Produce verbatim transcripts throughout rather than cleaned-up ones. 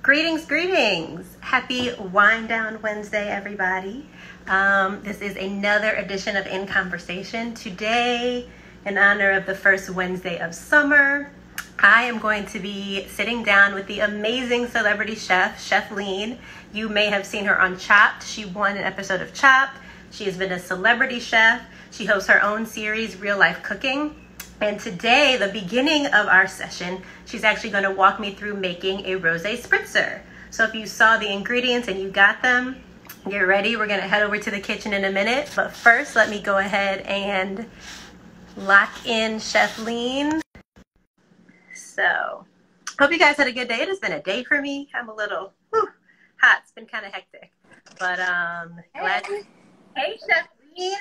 Greetings, greetings. Happy Wind Down Wednesday, everybody. Um, this is another edition of In Conversation. Today, in honor of the first Wednesday of summer, I am going to be sitting down with the amazing celebrity chef, Chefleen. You may have seen her on Chopped. She won an episode of Chopped. She has been a celebrity chef. She hosts her own series, Real Life Cooking. And today, the beginning of our session, she's actually going to walk me through making a Rosé Spritzer. So if you saw the ingredients and you got them, get ready. We're going to head over to the kitchen in a minute. But first, let me go ahead and lock in Chefleen. So, hope you guys had a good day. It has been a day for me. I'm a little whew, hot. It's been kind of hectic. But um, hey. glad to Hey, Chef.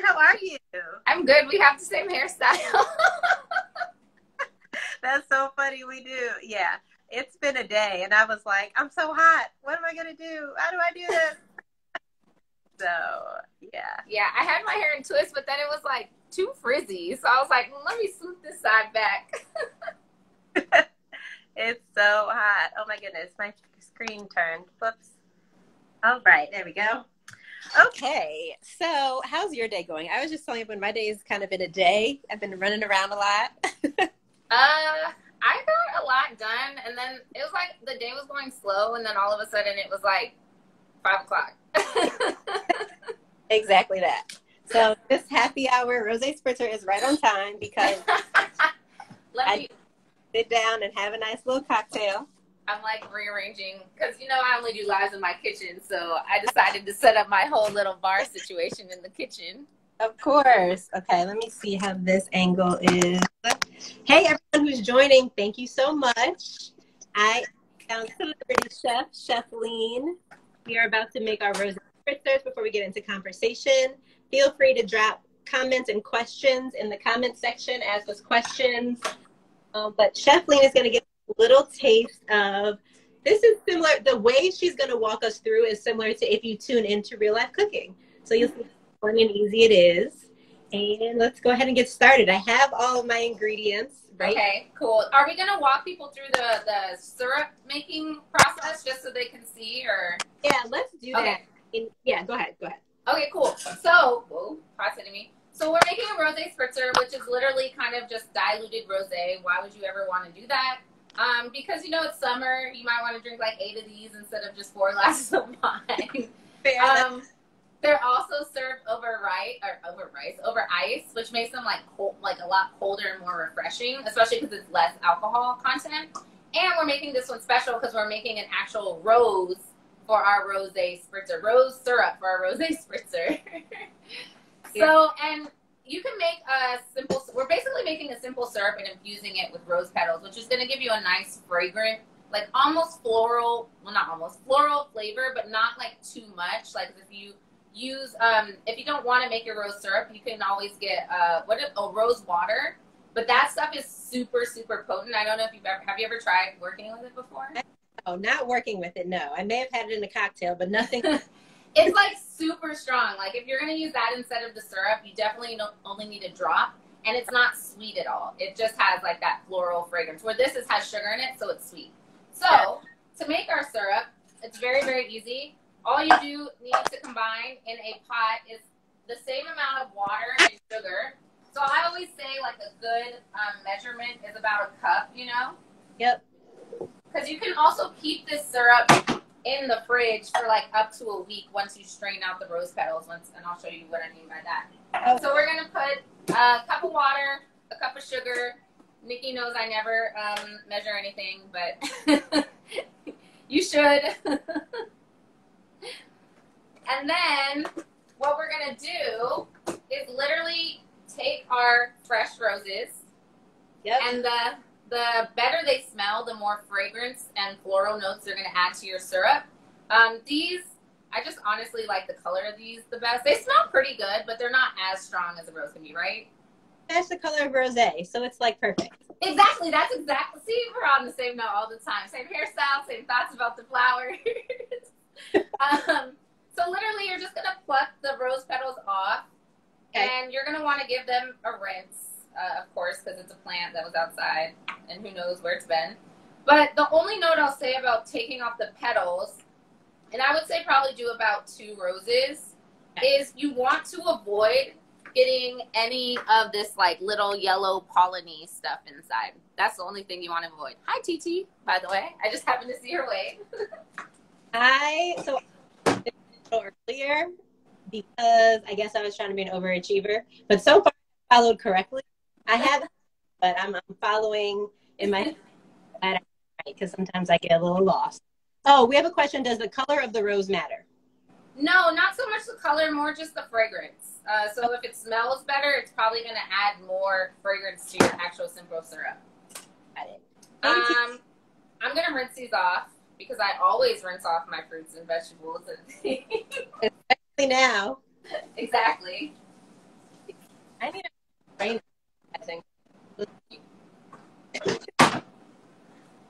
How are you? I'm good. We have the same hairstyle. That's so funny. We do. Yeah. It's been a day. And I was like, I'm so hot. What am I going to do? How do I do this? So, yeah. Yeah. I had my hair in twists, but then it was like too frizzy. So I was like, let me swoop this side back. It's so hot. Oh, my goodness. My screen turned. Whoops. All right. There we go. Okay, so how's your day going? I was just telling you when my day has kind of been a day. I've been running around a lot. uh, I got a lot done, and then it was like the day was going slow, and then all of a sudden it was like five o'clock. Exactly that. So this happy hour, Rosé Spritzer, is right on time because Let I me sit down and have a nice little cocktail. I'm like rearranging because, you know, I only do lives in my kitchen. So I decided to set up my whole little bar situation in the kitchen. Of course. Okay, let me see how this angle is. Hey, everyone who's joining, thank you so much. I found celebrity chef, Chefleen. We are about to make our Rosé Spritzers. Before we get into conversation, feel free to drop comments and questions in the comment section. Ask us questions. Um, but Chefleen is going to give little taste of this is similar. The way she's going to walk us through is similar to if you tune into Real Life Cooking, so you'll see how fun and easy it is. And let's go ahead and get started. I have all of my ingredients, right? Okay, cool. Are we going to walk people through the the syrup making process just so they can see? Or yeah, let's do that. Okay. In, yeah, go ahead, go ahead. Okay, cool. So whoa, hot to me. So we're making a Rosé Spritzer, which is literally kind of just diluted rosé. Why would you ever want to do that? Um, because, you know, it's summer, you might want to drink like eight of these instead of just four glasses of wine. um, they're also served over rice, or over rice, over ice, which makes them like cold, like a lot colder and more refreshing, especially because it's less alcohol content. And we're making this one special because we're making an actual rose for our Rosé Spritzer, rose syrup for our Rosé Spritzer. So, and you can make a simple, we're basically making a simple syrup and infusing it with rose petals, which is going to give you a nice fragrant, like almost floral, well, not almost floral flavor, but not like too much. Like if you use, um, if you don't want to make your rose syrup, you can always get uh, what a oh, rose water, but that stuff is super, super potent. I don't know if you've ever, have you ever tried working with it before? Oh, not working with it. No, I may have had it in a cocktail, but nothing. It's like super strong. Like if you're going to use that instead of the syrup, you definitely don't only need a drop, and it's not sweet at all. It just has like that floral fragrance where this is, has sugar in it, so it's sweet. So yeah. To make our syrup, it's very, very easy. All you do need to combine in a pot is the same amount of water and sugar. So I always say like a good um, measurement is about a cup, you know? Yep. Because you can also keep this syrup in the fridge for like up to a week once you strain out the rose petals, once, and I'll show you what I mean by that. Oh. So we're going to put a cup of water, a cup of sugar. Nikki knows I never um, measure anything, but you should. And then what we're going to do is literally take our fresh roses. Yep. And the The better they smell, the more fragrance and floral notes they're going to add to your syrup. Um, these, I just honestly like the color of these the best. They smell pretty good, but they're not as strong as a rose can be, right? That's the color of rosé, so it's like perfect. Exactly, that's exactly. See, we're on the same note all the time. Same hairstyle, same thoughts about the flowers. um, so literally, you're just going to pluck the rose petals off, okay. And you're going to want to give them a rinse. Uh, of course, because it's a plant that was outside, and who knows where it's been. But the only note I'll say about taking off the petals, and I would say probably do about two roses, is you want to avoid getting any of this like little yellow polleny stuff inside. That's the only thing you want to avoid. Hi, T T, by the way. I just happened to see her wave. I, so earlier because I guess I was trying to be an overachiever, but so far I followed correctly. I have, but I'm, I'm following in my head because sometimes I get a little lost. Oh, we have a question. Does the color of the rose matter? No, not so much the color, more just the fragrance. Uh, so if it smells better, it's probably going to add more fragrance to your actual simple syrup. Got it. Um, I'm going to rinse these off because I always rinse off my fruits and vegetables. And especially now. Exactly. I need a rain. I think.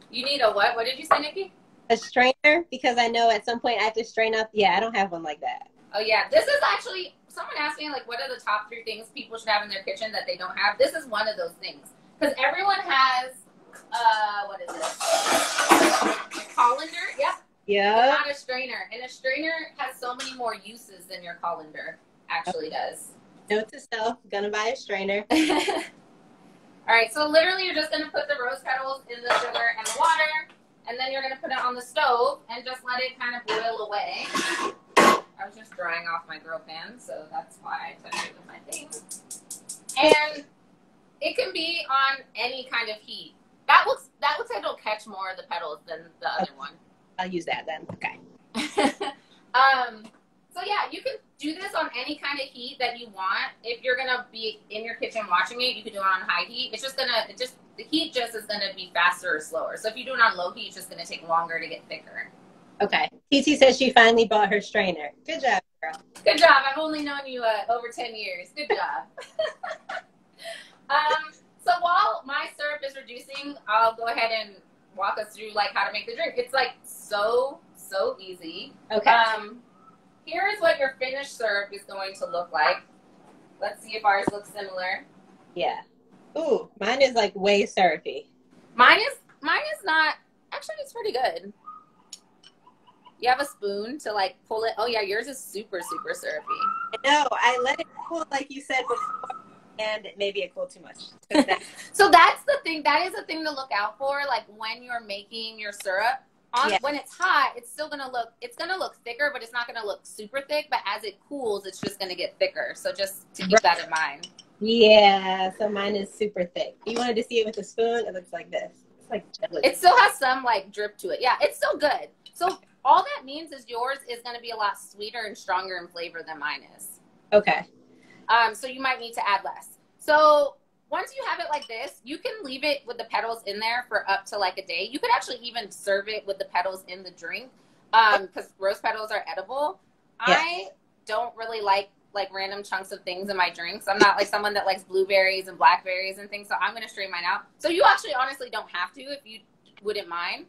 You need a what? What did you say, Nikki? A strainer, because I know at some point I have to strain up. Yeah, I don't have one like that. Oh, yeah. This is actually, someone asked me, like, what are the top three things people should have in their kitchen that they don't have? This is one of those things. Because everyone has, uh, what is it? A colander? Yeah. Yeah. Not a strainer. And a strainer has so many more uses than your colander actually does. Note to self, gonna buy a strainer. All right, so literally you're just gonna put the rose petals in the sugar and the water, and then you're gonna put it on the stove and just let it kind of boil away. I was just drying off my grill pan, so that's why I touched it with my thing. And it can be on any kind of heat. That looks, that looks like it'll catch more of the petals than the other one. I'll use that then, okay. um, so yeah, you can do this on any kind of heat that you want. If you're gonna be in your kitchen watching it, you can do it on high heat. It's just gonna, it just, the heat just is gonna be faster or slower. So if you do it on low heat, it's just gonna take longer to get thicker. Okay, T T says she finally bought her strainer. Good job, girl. Good job, I've only known you uh, over ten years. Good job. um, so while my syrup is reducing, I'll go ahead and walk us through like how to make the drink. It's like so, so easy. Okay. Um, Here's what your finished syrup is going to look like. Let's see if ours looks similar. Yeah. Ooh, mine is like way syrupy. Mine is, mine is not, actually it's pretty good. You have a spoon to like pull it. Oh yeah, yours is super, super syrupy. No, I let it cool like you said before, and maybe it cooled too much. So that's the thing, that is the thing to look out for, like when you're making your syrup. On, yeah. When it's hot, it's still going to look, it's going to look thicker, but it's not going to look super thick. But as it cools, it's just going to get thicker. So just to keep right. that in mind. Yeah. So mine is super thick. You wanted to see it with a spoon. It looks like this. It's like jelly. It still has some like drip to it. Yeah. It's still good. So okay. all that means is yours is going to be a lot sweeter and stronger in flavor than mine is. Okay. Um. So you might need to add less. So once you have it like this, you can leave it with the petals in there for up to like a day. You could actually even serve it with the petals in the drink um, because rose petals are edible. Yeah. I don't really like like random chunks of things in my drinks. I'm not like someone that likes blueberries and blackberries and things, so I'm going to strain mine out. So you actually honestly don't have to if you wouldn't mind.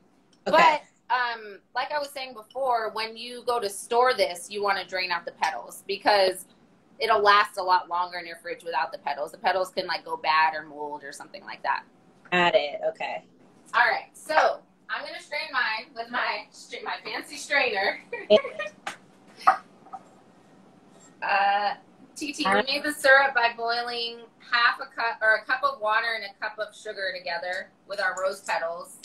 Okay. But um, like I was saying before, when you go to store this, you want to drain out the petals because it'll last a lot longer in your fridge without the petals. The petals can like go bad or mold or something like that. Got it, okay. All right, so I'm gonna strain mine with my my fancy strainer. uh, T T, we made the syrup by boiling half a cup or a cup of water and a cup of sugar together with our rose petals.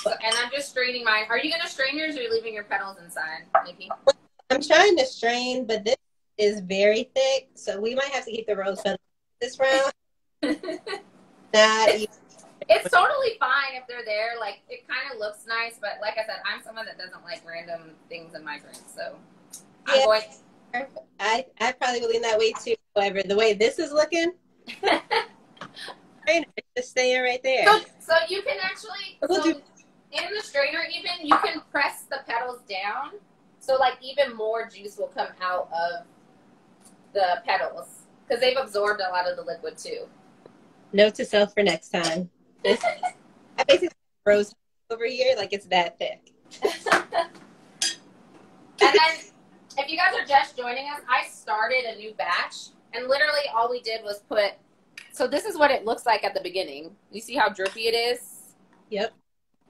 So, and I'm just straining mine. Are you gonna strain yours or are you leaving your petals inside, Nikki? I'm trying to strain, but this is very thick, so we might have to keep the rose petals this round. Not it's, it's totally fine if they're there. Like, it kind of looks nice, but like I said, I'm someone that doesn't like random things in my drink, so I'm yeah, going to... I, I probably lean that way, too, however. The way this is looking, it's just staying right there. So, so you can actually, we'll so do... in the strainer even, you can press the petals down. So, like, even more juice will come out of the petals because they've absorbed a lot of the liquid, too. Note to self for next time. This, I basically rose over here like it's that thick. And then, if you guys are just joining us, I started a new batch, and literally all we did was put So this is what it looks like at the beginning. You see how drippy it is? Yep.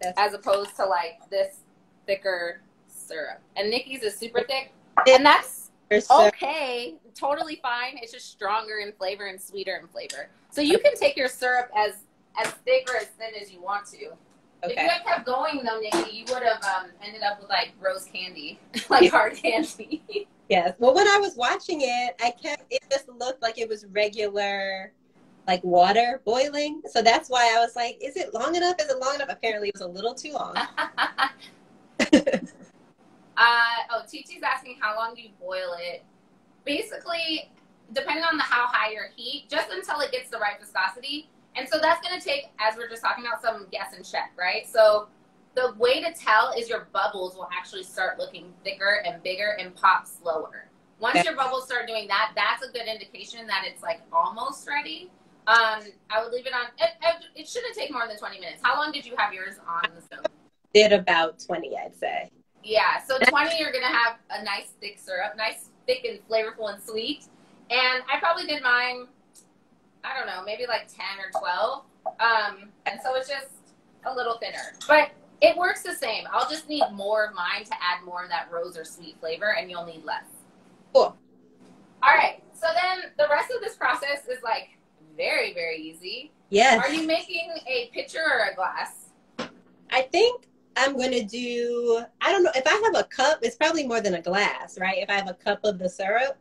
That's as opposed to like this thicker syrup. And Nikki's is super thick. It, and that's okay. Totally fine. It's just stronger in flavor and sweeter in flavor. So you can take your syrup as, as thick or as thin as you want to. Okay. If you had kept going though, Nikki, you would have um, ended up with like rose candy, like hard candy. Yes. Well, when I was watching it, I kept, it just looked like it was regular, like water boiling. So that's why I was like, is it long enough? Is it long enough? Apparently it was a little too long. uh, oh, Titi's asking how long do you boil it? Basically, depending on the how high your heat, just until it gets the right viscosity. And so that's going to take, as we're just talking about, some guess and check, right? So the way to tell is your bubbles will actually start looking thicker and bigger and pop slower. Once your bubbles start doing that, that's a good indication that it's like almost ready. Um, I would leave it on. It, it, it shouldn't take more than twenty minutes. How long did you have yours on the stove? Did about twenty, I'd say. Yeah, so twenty, you're going to have a nice thick syrup, nice, thick and flavorful and sweet. And I probably did mine, I don't know, maybe like ten or twelve. Um, and so it's just a little thinner. But it works the same. I'll just need more of mine to add more of that rose or sweet flavor, and you'll need less. Cool. All right. So then the rest of this process is like very, very easy. Yes. Are you making a pitcher or a glass? I think I'm going to do, I don't know, if I have a cup, it's probably more than a glass, right? If I have a cup of the syrup.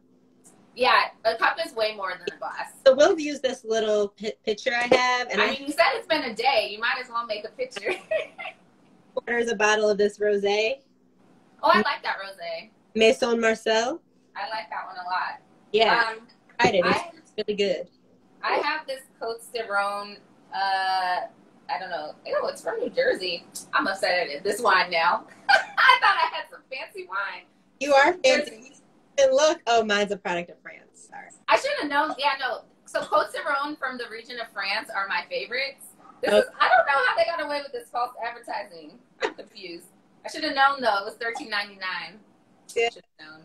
Yeah, a cup is way more than a glass. So we'll use this little pitcher I have. And I, I mean, you said it's been a day. You might as well make a pitcher. Orders a bottle of this rosé. Oh, I like that rosé. Maison Marcel. I like that one a lot. Yeah, um, I did. It's I, really good. I have this Côtes du Rhône. Uh, I don't know. Oh, it's from New Jersey. I'm upset at this wine now. I thought I had some fancy wine. You are fancy. And look, oh, mine's a product of France. Sorry. I should have known. Yeah, no. So Côtes du Rhône from the region of France are my favorites. This okay. is, I don't know how they got away with this false advertising. I'm confused. I should have known, though. It was thirteen ninety-nine. Yeah. Should have known.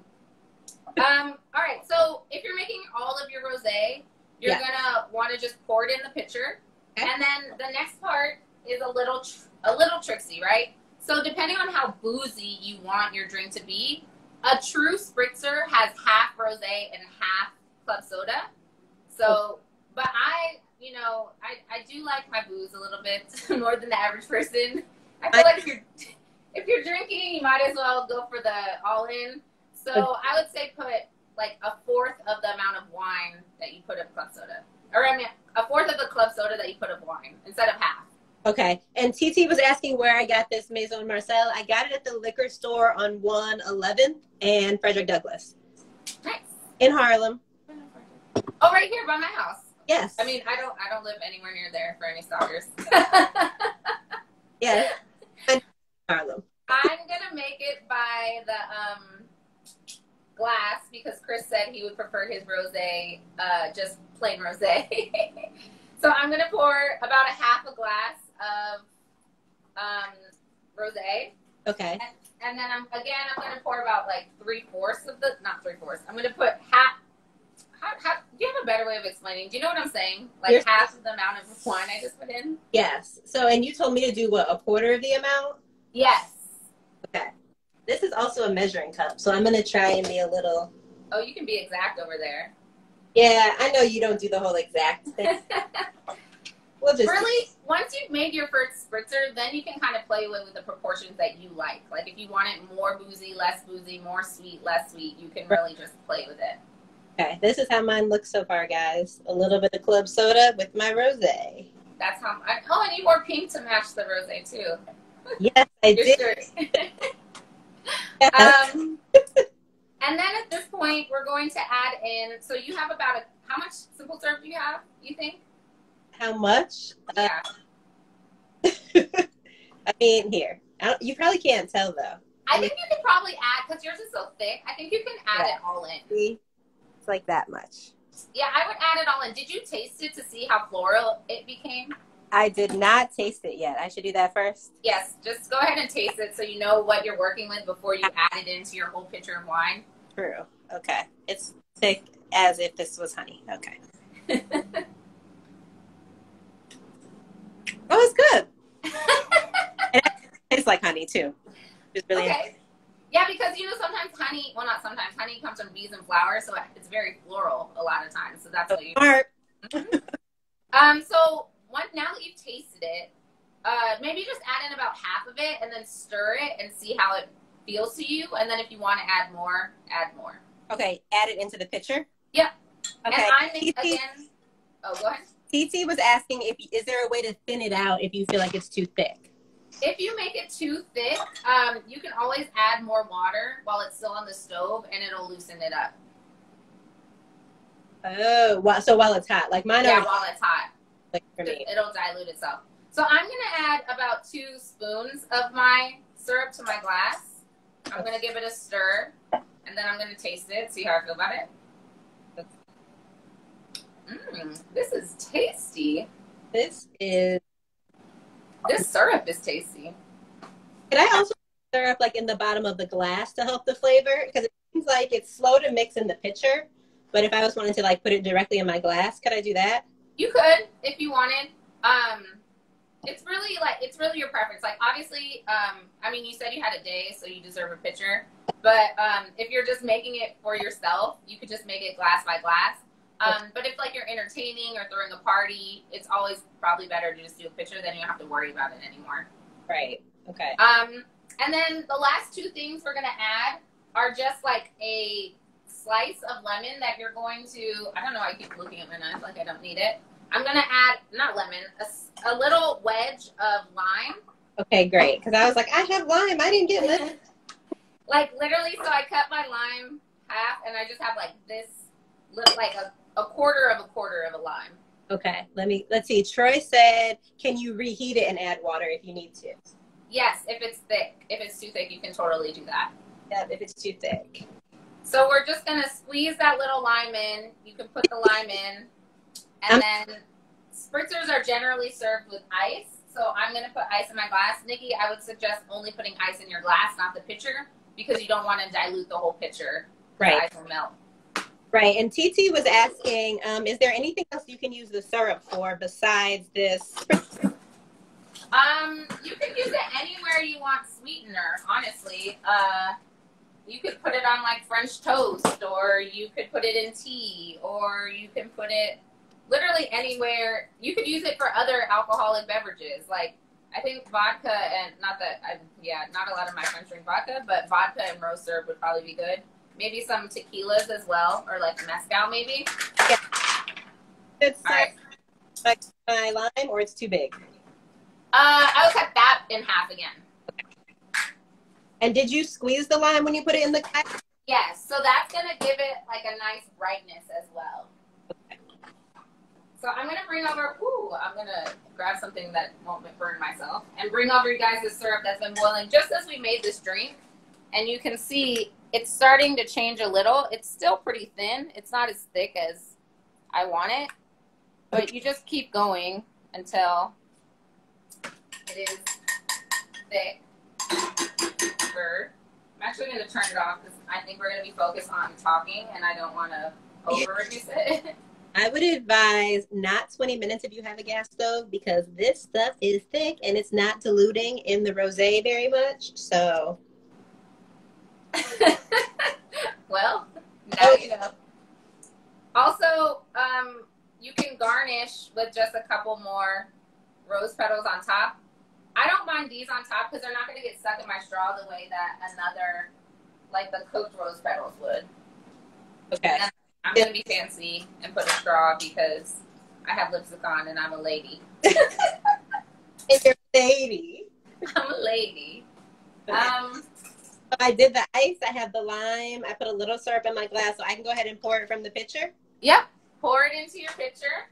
Um, all right. So if you're making all of your rosé, you're yeah. going to want to just pour it in the pitcher. Okay. And then the next part is a little, tr a little tricksy, right? So depending on how boozy you want your drink to be, a true spritzer has half rosé and half club soda. So, but I, you know, I, I do like my booze a little bit more than the average person. I feel like if you're, if you're drinking, you might as well go for the all-in. So I would say put like a fourth of the amount of wine that you put of club soda. Or I mean, a fourth of the club soda that you put of wine instead of half. Okay, and T T was asking where I got this Maison Marcel. I got it at the liquor store on one eleventh and Frederick Douglass. Nice. In Harlem. Oh, right here by my house. Yes. I mean, I don't I don't live anywhere near there for any stalkers. Yes. I'm Harlem. I'm going to make it by the um, glass because Chris said he would prefer his rosé, uh, just plain rosé. So I'm going to pour about a half a glass of um, rosé. Okay. And, and then, I'm again, I'm going to pour about like three-fourths of the, not three-fourths. I'm going to put half, half, half, do you have a better way of explaining? Do you know what I'm saying? Like You're half of the amount of wine I just put in? Yes. So, and you told me to do what, a quarter of the amount? Yes. Okay. This is also a measuring cup, so I'm going to try and be a little. Oh, you can be exact over there. Yeah, I know you don't do the whole exact thing. We'll just really, once you've made your first spritzer, then you can kind of play with the proportions that you like. Like if you want it more boozy, less boozy, more sweet, less sweet, you can really just play with it. Okay, this is how mine looks so far, guys. A little bit of club soda with my rosé. That's how I, oh, and you wore pink to match the rosé, too. Yes, I did. Your shirt. um, And then at this point, we're going to add in, so you have about a, how much simple syrup do you have, you think? How much? Yeah. Uh, I mean, here. I don't, you probably can't tell, though. I, I mean, think you could probably add, because yours is so thick, I think you can add yeah. it all in. See? It's like that much. Yeah, I would add it all in. Did you taste it to see how floral it became? I did not taste it yet. I should do that first. Yes, just go ahead and taste it so you know what you're working with before you add it into your whole pitcher of wine. True. Okay. It's thick as if this was honey. Okay. That was good. It tastes like honey too. It's really okay. Nice. Yeah, because you know sometimes honey, well not sometimes, honey comes from bees and flowers, so it's very floral a lot of times. So that's so what you smart. um. So one, now that you've tasted it, uh, maybe just add in about half of it and then stir it and see how it feels to you. And then if you want to add more, add more. Okay, add it into the pitcher. Yep. Okay. And I'm in, again. Oh, go ahead. T T was asking if is there a way to thin it out if you feel like it's too thick. If you make it too thick, um, you can always add more water while it's still on the stove, and it'll loosen it up. Oh, wow. So while it's hot, like mine. Yeah, while it's hot. Like for me, it'll dilute itself. So I'm gonna add about two spoons of my syrup to my glass. I'm gonna give it a stir, and then I'm gonna taste it, see how I feel about it. Mmm, this is tasty. This is. This syrup is tasty. Can I also put syrup like in the bottom of the glass to help the flavor? Because it seems like it's slow to mix in the pitcher, but if I was wanting to like put it directly in my glass, could I do that? You could if you wanted. Um, it's really like it's really your preference. Like obviously, um, I mean, you said you had a day, so you deserve a pitcher. But um, if you're just making it for yourself, you could just make it glass by glass. Um, but if like you're entertaining or throwing a party, it's always probably better to just do a picture. Then you don't have to worry about it anymore. Right. Okay. Um, and then the last two things we're going to add are just like a slice of lemon that you're going to, I don't know. I keep looking at my knife like I don't need it. I'm going to add, not lemon, a, a little wedge of lime. Okay, great. Cause I was like, I have lime. I didn't get lemon. Like literally. So I cut my lime half and I just have like this little, like a, A quarter of a quarter of a lime. Okay, let me, let's see. Troy said, can you reheat it and add water if you need to? Yes, if it's thick. If it's too thick, you can totally do that. Yeah, if it's too thick. So we're just going to squeeze that little lime in. You can put the lime in. And I'm then spritzers are generally served with ice. So I'm going to put ice in my glass. Nikki, I would suggest only putting ice in your glass, not the pitcher, because you don't want to dilute the whole pitcher. Right. Ice will melt. Right, and T T was asking, um, is there anything else you can use the syrup for besides this? Um, you can use it anywhere you want sweetener, honestly. Uh, you could put it on like French toast, or you could put it in tea, or you can put it literally anywhere. You could use it for other alcoholic beverages. Like I think vodka and not that, I, yeah, not a lot of my friends drink vodka, but vodka and rose syrup would probably be good. Maybe some tequilas as well, or like mezcal maybe. Yeah. It's like right. My lime, or it's too big? Uh, I would cut that in half again. Okay. And did you squeeze the lime when you put it in the glass? Yes, so that's gonna give it like a nice brightness as well. Okay. So I'm gonna bring over, ooh, I'm gonna grab something that won't burn myself, and bring over you guys the syrup that's been boiling just as we made this drink, and you can see it's starting to change a little. It's still pretty thin. It's not as thick as I want it. But you just keep going until it is thick. I'm actually going to turn it off because I think we're going to be focused on talking and I don't want to overreduce it. I would advise not twenty minutes if you have a gas stove because this stuff is thick and it's not diluting in the rosé very much. So... Well, now you know. Also, um, you can garnish with just a couple more rose petals on top. I don't mind these on top because they're not going to get stuck in my straw the way that another, like the cooked rose petals would. Okay. And I'm going to be fancy and put a straw because I have lipstick on and I'm a lady. It's a lady. I'm a lady. Um... I did the ice, I have the lime, I put a little syrup in my glass, so I can go ahead and pour it from the pitcher? Yep. Pour it into your pitcher.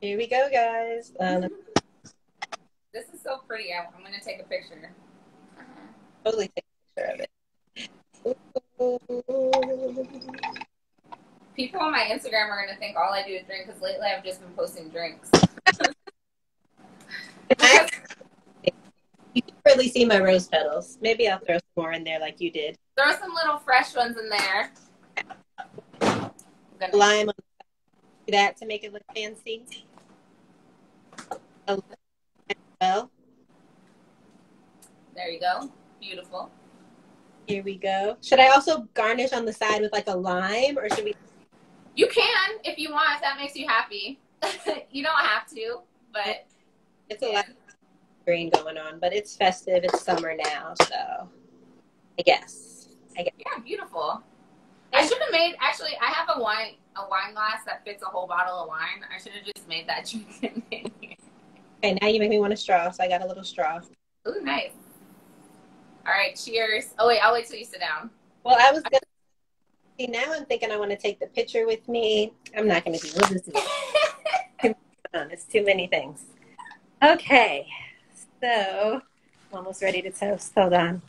Here we go, guys. Um, this is so pretty. I'm going to take a picture. Totally take a picture of it. People on my Instagram are going to think all I do is drink, because lately I've just been posting drinks. You can really see my rose petals. Maybe I'll throw some more in there like you did. Throw some little fresh ones in there. Lime on the side. Do that to make it look fancy. Well. There you go. Beautiful. Here we go. Should I also garnish on the side with like a lime, or should we? You can if you want, if that makes you happy. You don't have to, but it's a lot of green going on, but it's festive. It's summer now, so I guess. I guess. Yeah, beautiful. I should have made, actually, I have a wine a wine glass that fits a whole bottle of wine. I should have just made that drink in here. Okay, now you make me want a straw, so I got a little straw. Ooh, nice. All right, cheers. Oh, wait, I'll wait till you sit down. Well, I was going to, see, now I'm thinking I want to take the picture with me. I'm not going to do this. It's too many things. Okay, so I'm almost ready to toast. Hold on.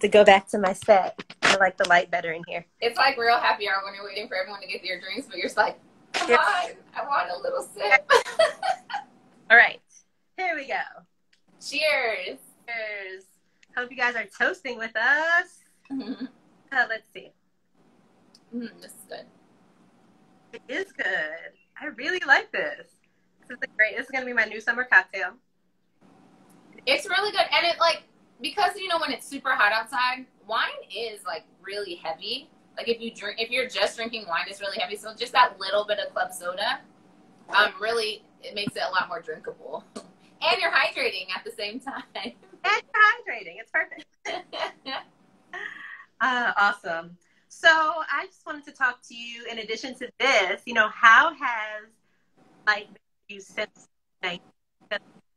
To go back to my set. I like the light better in here. It's like real happy hour when you're waiting for everyone to get their drinks, but you're just like, come on, I want a little sip. All right, here we go. Cheers. Cheers. Hope you guys are toasting with us. Mm-hmm. uh, let's see. Mm, this is good. It is good. I really like this. This is great. This is going to be my new summer cocktail. It's really good. And it, like, because, you know, when it's super hot outside, wine is, like, really heavy. Like, if, you drink, if you're just drinking wine, it's really heavy. So just that little bit of club soda um, really, it makes it a lot more drinkable. And you're hydrating at the same time. And you're hydrating. It's perfect. uh, awesome. So I just wanted to talk to you, in addition to this, you know, how has, like, you since, like,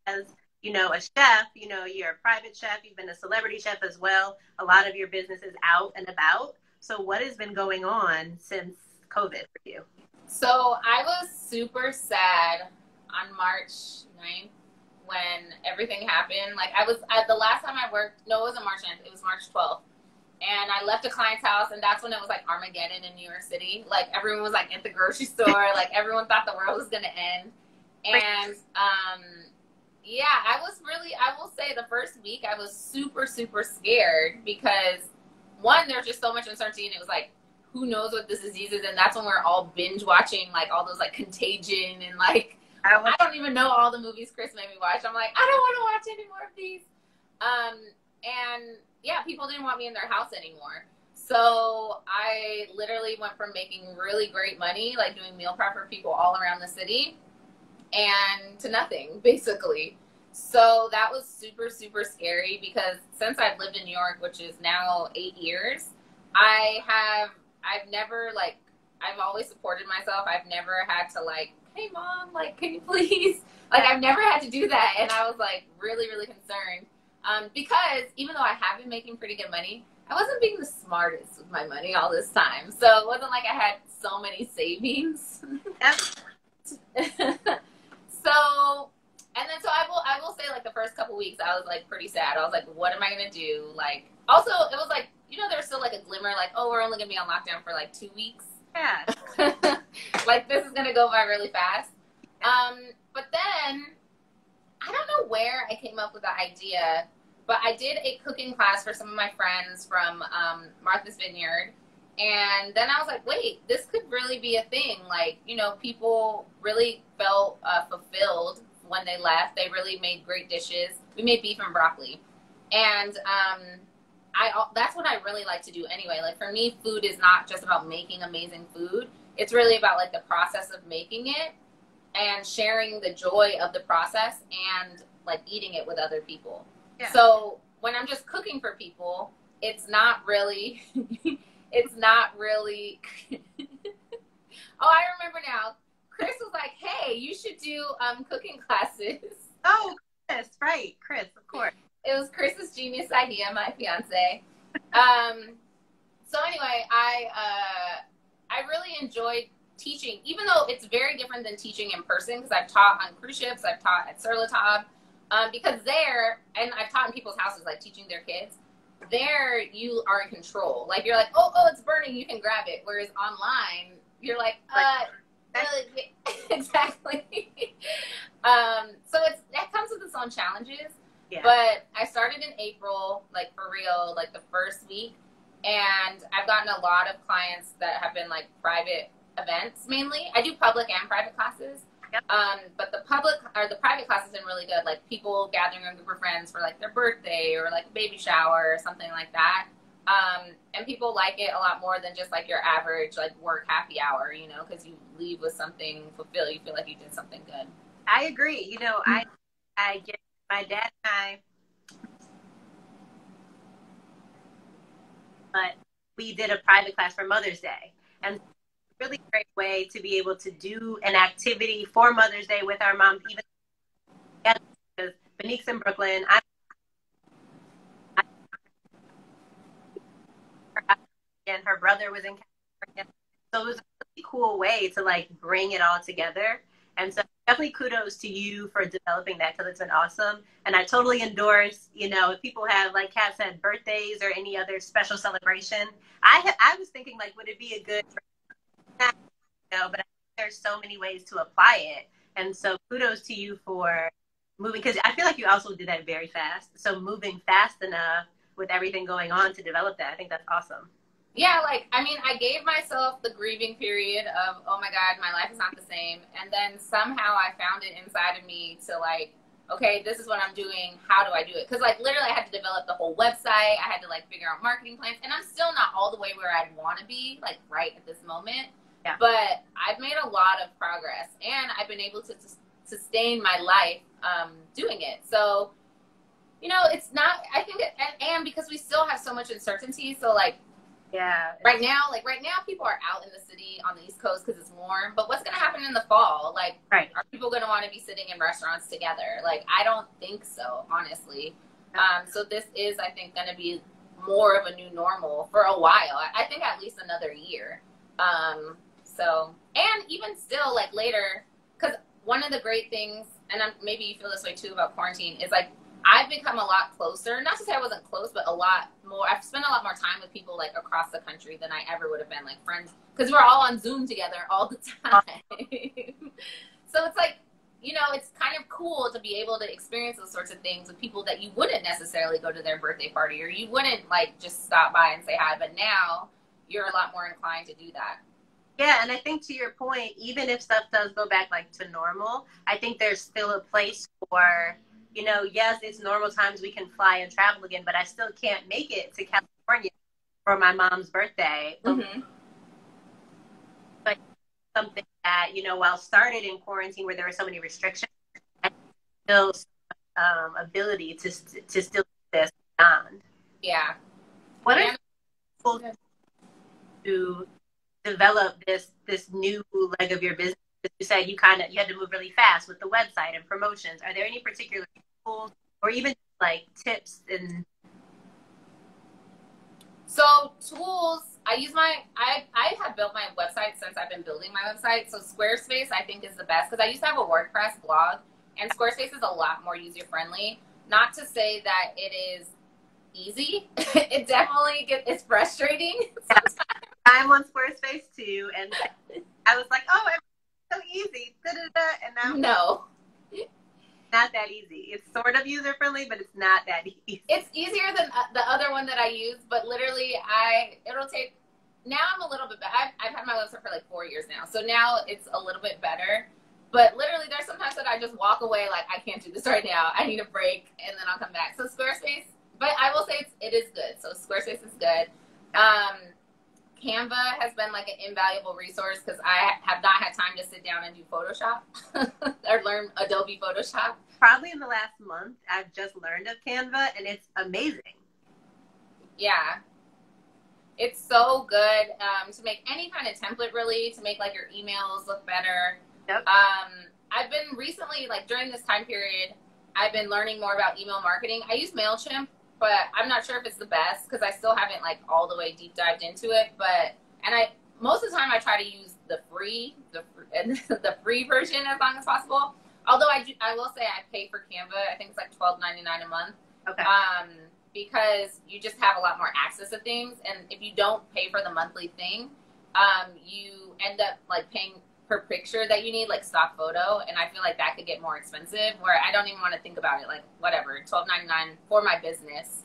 as, you know, a chef, you know, you're a private chef, you've been a celebrity chef as well. A lot of your business is out and about. So what has been going on since COVID for you? So I was super sad on March ninth. When everything happened. Like I was, I, the last time I worked, no, it wasn't March ninth, it was March twelfth. And I left a client's house, and that's when it was like Armageddon in New York City. Like everyone was like at the grocery store, like everyone thought the world was gonna end. And um, yeah, I was really, I will say the first week I was super, super scared because one, there's just so much uncertainty, and it was like, who knows what this disease is? And that's when we we're all binge watching like all those like Contagion and like, I, I don't even know all the movies Chris made me watch. I'm like, I don't want to watch any more of these. Um, and yeah, people didn't want me in their house anymore. So I literally went from making really great money, like doing meal prep for people all around the city, and to nothing, basically. So that was super, super scary because since I've lived in New York, which is now eight years, I have, I've never like, I've always supported myself. I've never had to like, hey mom, like, can you please? Like, I've never had to do that. And I was like really, really concerned um, because even though I have been making pretty good money, I wasn't being the smartest with my money all this time. So it wasn't like I had so many savings. so, and then so I will, I will say like the first couple weeks I was like pretty sad. I was like, what am I going to do? Like, also it was like, you know, there's still like a glimmer, like, oh, we're only going to be on lockdown for like two weeks. Yeah. Like, this is going to go by really fast. Um, but then, I don't know where I came up with the idea, but I did a cooking class for some of my friends from um, Martha's Vineyard. And then I was like, wait, this could really be a thing. Like, you know, people really felt uh, fulfilled when they left. They really made great dishes. We made beef and broccoli. And um, I that's what I really like to do anyway. Like, for me, food is not just about making amazing food. It's really about like the process of making it and sharing the joy of the process and like eating it with other people. Yeah. So when I'm just cooking for people, it's not really, it's not really, oh, I remember now. Chris was like, hey, you should do um, cooking classes. Oh, Chris, right. Chris, of course. It was Chris's genius idea, my fiance. um, so anyway, I, uh, I really enjoyed teaching, even though it's very different than teaching in person, because I've taught on cruise ships, I've taught at Sur La Table, um, because there, and I've taught in people's houses, like teaching their kids, there you are in control. Like, you're like, oh, oh, it's burning, you can grab it. Whereas online, you're like, uh, really? Exactly. um, so it's, that comes with its own challenges, yeah. But I started in April, like for real, like the first week. And I've gotten a lot of clients that have been like private events mainly. I do public and private classes. Yep. Um, but the public or the private class has been really good. Like people gathering a group of friends for like their birthday or like a baby shower or something like that. Um, and people like it a lot more than just like your average like work happy hour, you know, because you leave with something fulfilled. You feel like you did something good. I agree. You know, I, I get my dad and I, but we did a private class for Mother's Day, and really great way to be able to do an activity for Mother's Day with our moms, even because Benique's in Brooklyn. I and her brother was in California. So it was a really cool way to like bring it all together. And so definitely kudos to you for developing that, because it's been awesome. And I totally endorse, you know, if people have, like Kat said, birthdays or any other special celebration. I ha I was thinking, like, would it be a good, you know, but I think there's so many ways to apply it. And so kudos to you for moving, because I feel like you also did that very fast. So moving fast enough with everything going on to develop that, I think that's awesome. Yeah, like, I mean, I gave myself the grieving period of, oh, my God, my life is not the same. And then somehow I found it inside of me to, like, okay, this is what I'm doing. How do I do it? Because, like, literally I had to develop the whole website. I had to, like, figure out marketing plans. And I'm still not all the way where I'd want to be, like, right at this moment. Yeah. But I've made a lot of progress. And I've been able to sustain my life um, doing it. So, you know, it's not, I think, it, and, and because we still have so much uncertainty, so, like, yeah. Right now, like right now, people are out in the city on the East Coast because it's warm. But what's going to happen in the fall? Like, right. Are people going to want to be sitting in restaurants together? Like, I don't think so, honestly. Um, so this is, I think, going to be more of a new normal for a while. I think at least another year. Um, so, and even still, like later, because one of the great things, and I'm, maybe you feel this way too about quarantine, is like, I've become a lot closer, not to say I wasn't close, but a lot more. I've spent a lot more time with people like across the country than I ever would have been, like friends, because we're all on Zoom together all the time. So it's like, you know, it's kind of cool to be able to experience those sorts of things with people that you wouldn't necessarily go to their birthday party, or you wouldn't like just stop by and say hi. But now you're a lot more inclined to do that. Yeah, and I think to your point, even if stuff does go back like to normal, I think there's still a place for, you know, yes, it's normal times we can fly and travel again, but I still can't make it to California for my mom's birthday. Mm-hmm. But something that, you know, while started in quarantine where there were so many restrictions, I still um, ability to to still do this beyond. Yeah. What yeah. are people yeah. to develop this this new leg of your business? You said you kind of you had to move really fast with the website and promotions. Are there any particular tools or even like tips? And so tools, I use my I I have built my website since I've been building my website. So Squarespace I think is the best, because I used to have a WordPress blog, and Squarespace is a lot more user friendly. Not to say that it is easy. It definitely gets it's frustrating sometimes. I'm on Squarespace too, and I was like, oh. So easy, da, da, da, and now no, not that easy. It's sort of user friendly, but it's not that easy. It's easier than the other one that I use, but literally, I it'll take. Now I'm a little bit better. I've, I've had my website for like four years now, so now it's a little bit better. But literally, there's sometimes that I just walk away like I can't do this right now. I need a break, and then I'll come back. So Squarespace, but I will say it's, it is good. So Squarespace is good. Um, Canva has been like an invaluable resource, because I have not had time to sit down and do Photoshop or learn Adobe Photoshop. Probably in the last month, I've just learned of Canva, and it's amazing. Yeah. It's so good um, to make any kind of template, really, to make like your emails look better. Yep. Um, I've been recently, like during this time period, I've been learning more about email marketing. I use MailChimp, but I'm not sure if it's the best, because I still haven't like all the way deep dived into it. But, and I, most of the time I try to use the free, the, the free version as long as possible. Although I do, I will say I pay for Canva. I think it's like twelve ninety-nine a month. Okay. Um, because you just have a lot more access to things. And if you don't pay for the monthly thing, um, you end up like paying per picture that you need, like stock photo, and I feel like that could get more expensive, where I don't even want to think about it. Like, whatever, twelve ninety-nine for my business.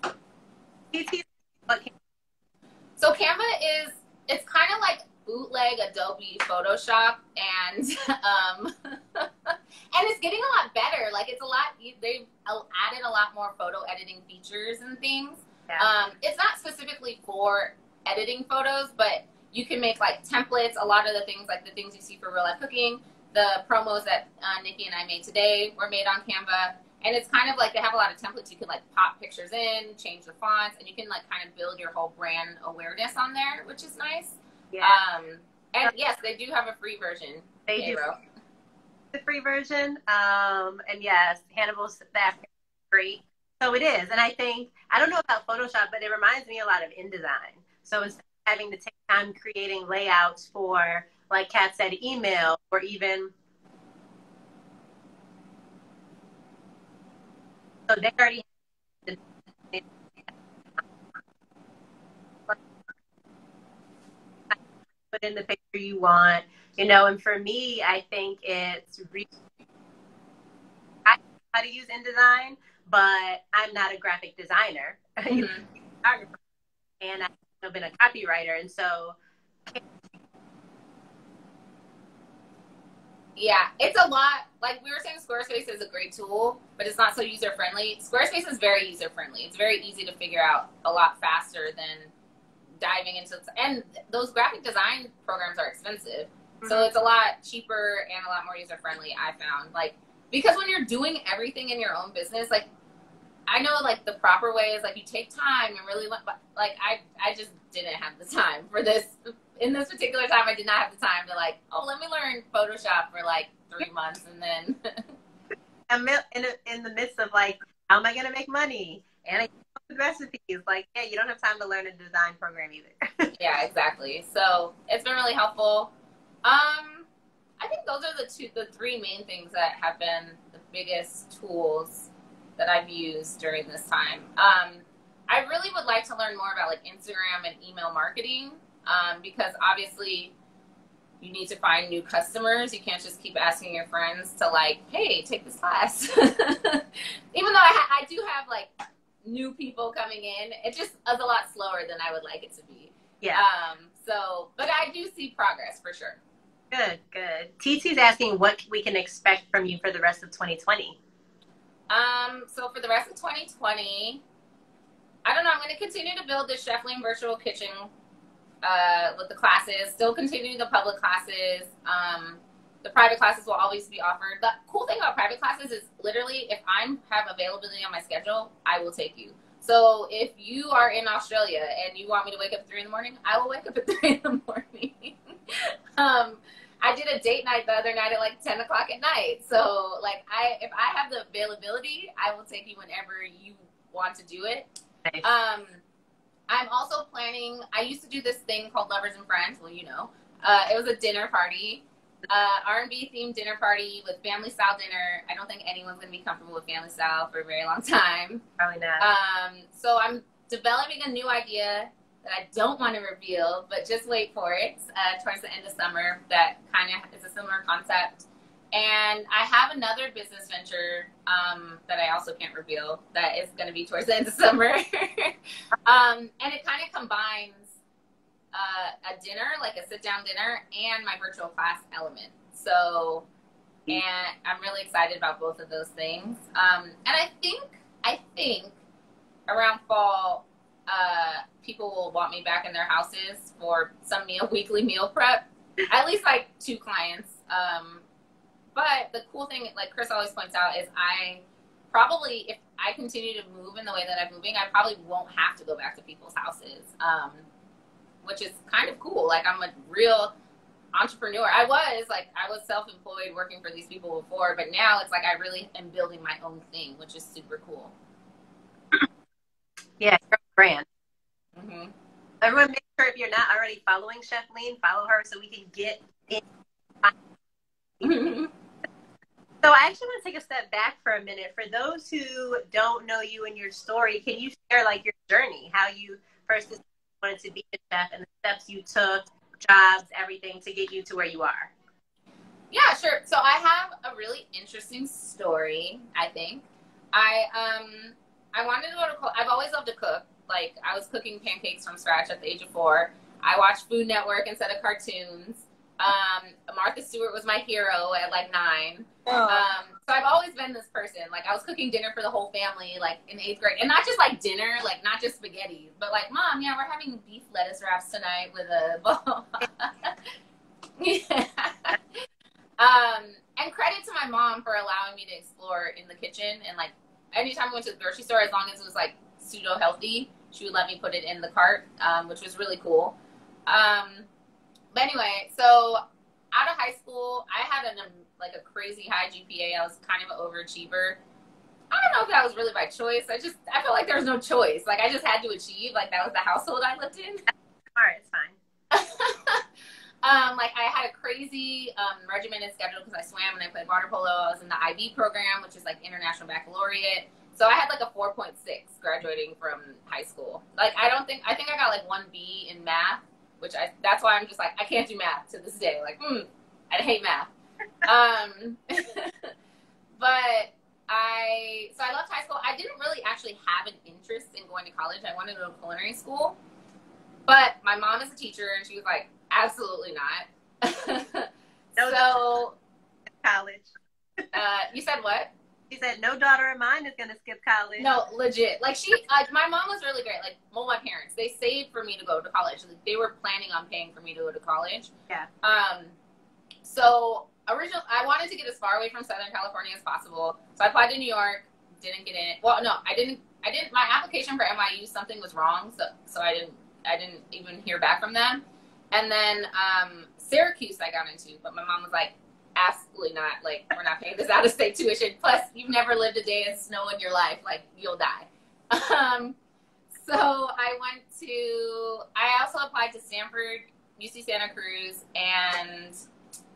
So Canva is, it's kind of like bootleg Adobe Photoshop, and um, and it's getting a lot better. Like, it's a lot, they've added a lot more photo editing features and things. Yeah. Um, it's not specifically for editing photos, but you can make like templates. A lot of the things, like the things you see for Real Life Cooking, the promos that uh, Nikki and I made today were made on Canva. And it's kind of like, they have a lot of templates. You can like pop pictures in, change the fonts, and you can like kind of build your whole brand awareness on there, which is nice. Yeah. Um, and yes, they do have a free version. They do. The free version. Um, and yes, Hannibal's that free. So it is. And I think, I don't know about Photoshop, but it reminds me a lot of InDesign. So instead of having to take time creating layouts for, like Kat said, email or even... So they already have the put in the picture you want, you know. And for me, I think it's re I know how to use InDesign, but I'm not a graphic designer, mm-hmm. and I've been a copywriter, and so. Yeah, it's a lot. Like we were saying, Squarespace is a great tool, but it's not so user-friendly. Squarespace is very user-friendly. It's very easy to figure out a lot faster than diving into, and those graphic design programs are expensive. Mm-hmm. So it's a lot cheaper and a lot more user-friendly, I found. Like, because when you're doing everything in your own business, like, I know like the proper way is like you take time and really, like I, I just didn't have the time for this. In this particular time, I did not have the time to like, oh, let me learn Photoshop for like three months and then. in, a, in the midst of like, how am I going to make money? And I make recipes. Like, yeah, you don't have time to learn a design program either. Yeah, exactly. So it's been really helpful. Um, I think those are the two, the three main things that have been the biggest tools that I've used during this time. Um, I really would like to learn more about like Instagram and email marketing. Um, because obviously you need to find new customers. You can't just keep asking your friends to like, hey, take this class. Even though I, ha I do have like new people coming in, it just is a lot slower than I would like it to be. Yeah. Um, so, but I do see progress for sure. Good, good. T T's asking what we can expect from you for the rest of twenty twenty. Um, so for the rest of twenty twenty, I don't know, I'm going to continue to build this Chefleen virtual kitchen uh with the classes, still continue the public classes. Um the private classes will always be offered. The cool thing about private classes is literally if I'm have availability on my schedule, I will take you. So if you are in Australia and you want me to wake up at three in the morning, I will wake up at three in the morning. um I did a date night the other night at like ten o'clock at night. So like I if I have the availability, I will take you whenever you want to do it. Nice. um I'm also planning, I used to do this thing called Lovers and Friends, well, you know. Uh, it was a dinner party, uh, R and B themed dinner party with family style dinner. I don't think anyone's going to be comfortable with family style for a very long time. Probably not. Um, so I'm developing a new idea that I don't want to reveal, but just wait for it uh, towards the end of summer. That kind of is a similar concept. And I have another business venture um, that I also can't reveal that is going to be towards the end of summer. um, and it kind of combines uh, a dinner, like a sit-down dinner, and my virtual class element. So, and I'm really excited about both of those things. Um, and I think, I think around fall, uh, people will want me back in their houses for some meal, weekly meal prep. At least like two clients. Um, But the cool thing, like Chris always points out, is I probably, if I continue to move in the way that I'm moving, I probably won't have to go back to people's houses, um, which is kind of cool. Like, I'm a real entrepreneur. I was, like, I was self-employed working for these people before, but now it's like I really am building my own thing, which is super cool. Yeah, brand. Mm-hmm. Everyone, make sure if you're not already following Chefleen, follow her so we can get in. Mm-hmm. So I actually want to take a step back for a minute. For those who don't know you and your story, can you share like your journey, how you first wanted to be a chef and the steps you took, jobs, everything to get you to where you are? Yeah, sure. So I have a really interesting story, I think. I um I wanted to go to, I've always loved to cook. Like I was cooking pancakes from scratch at the age of four. I watched Food Network instead of cartoons. Um, Martha Stewart was my hero at like nine. Oh. Um, so I've always been this person. Like I was cooking dinner for the whole family, like in eighth grade, and not just like dinner, like not just spaghetti, but like, Mom, yeah, we're having beef lettuce wraps tonight with a bowl. Yeah. Um, and credit to my mom for allowing me to explore in the kitchen. And like anytime I went to the grocery store, as long as it was like pseudo healthy, she would let me put it in the cart, um, which was really cool. Um, But anyway, so out of high school, I had an, um, like a crazy high G P A. I was kind of an overachiever. I don't know if that was really by choice. I just, I felt like there was no choice. Like I just had to achieve. Like that was the household I lived in. All right, it's fine. um, like I had a crazy um, regimented schedule because I swam and I played water polo. I was in the I B program, which is like International Baccalaureate. So I had like a four point six graduating from high school. Like I don't think, I think I got like one B in math. Which I, that's why I'm just like, I can't do math to this day. Like, mm, I hate math. um, but I, so I left high school. I didn't really actually have an interest in going to college. I wanted to go to culinary school, but my mom is a teacher and she was like, absolutely not. No, so college. uh, you said what? She said, no daughter of mine is going to skip college. No, legit. Like, she, like, my mom was really great. Like, well, my parents, they saved for me to go to college. Like, they were planning on paying for me to go to college. Yeah. Um, so, originally, I wanted to get as far away from Southern California as possible. So, I applied to New York, didn't get in. Well, no, I didn't, I didn't, my application for N Y U, something was wrong. So, so I didn't, I didn't even hear back from them. And then, um, Syracuse I got into, but my mom was like, absolutely not. Like, we're not paying this out-of-state tuition. Plus, you've never lived a day in snow in your life. Like, you'll die. Um, so I went to, I also applied to Stanford, U C Santa Cruz, and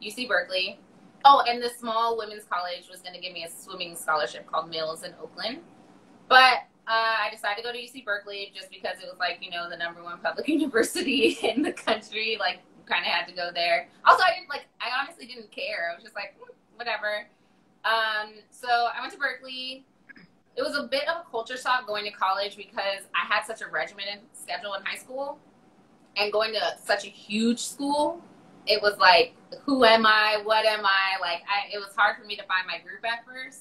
U C Berkeley. Oh, and the small women's college was going to give me a swimming scholarship called Mills in Oakland. But uh, I decided to go to U C Berkeley just because it was like, you know, the number one public university in the country. Like, kind of had to go there. Also, I didn't like, I honestly didn't care. I was just like, whatever. Um, so I went to Berkeley. It was a bit of a culture shock going to college because I had such a regimented schedule in high school and going to such a huge school. It was like, who am I? What am I? Like, I, it was hard for me to find my group at first.